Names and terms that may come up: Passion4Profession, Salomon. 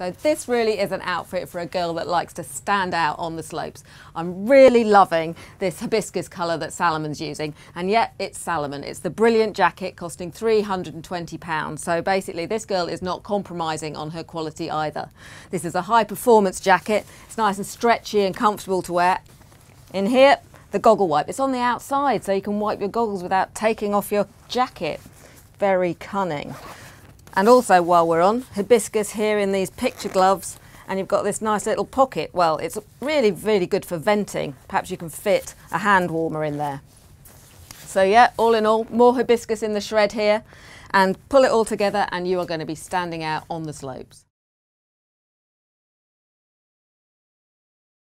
So this really is an outfit for a girl that likes to stand out on the slopes. I'm really loving this hibiscus colour that Salomon's using, and yet it's Salomon. It's the brilliant jacket costing £320. So basically this girl is not compromising on her quality either. This is a high performance jacket. It's nice and stretchy and comfortable to wear. In here, the goggle wipe. It's on the outside, so you can wipe your goggles without taking off your jacket. Very cunning. And also, while we're on, hibiscus here in these picture gloves, and you've got this nice little pocket. Well, it's really, really good for venting. Perhaps you can fit a hand warmer in there. So yeah, all in all, more hibiscus in the shred here, and pull it all together and you are going to be standing out on the slopes.